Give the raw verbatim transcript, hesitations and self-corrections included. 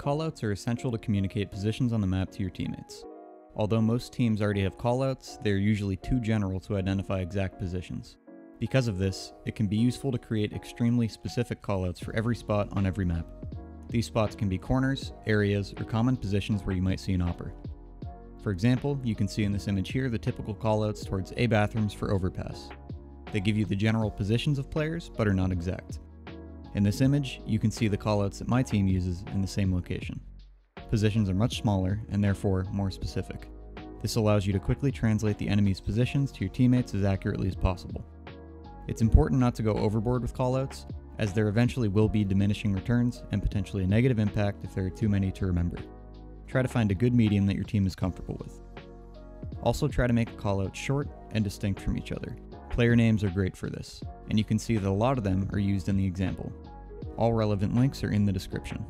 Callouts are essential to communicate positions on the map to your teammates. Although most teams already have callouts, they are usually too general to identify exact positions. Because of this, it can be useful to create extremely specific callouts for every spot on every map. These spots can be corners, areas, or common positions where you might see an opper. For example, you can see in this image here the typical callouts towards A bathrooms for Overpass. They give you the general positions of players, but are not exact. In this image, you can see the callouts that my team uses in the same location. Positions are much smaller, and therefore more specific. This allows you to quickly translate the enemy's positions to your teammates as accurately as possible. It's important not to go overboard with callouts, as there eventually will be diminishing returns and potentially a negative impact if there are too many to remember. Try to find a good medium that your team is comfortable with. Also try to make a callout short and distinct from each other. Player names are great for this, and you can see that a lot of them are used in the example. All relevant links are in the description.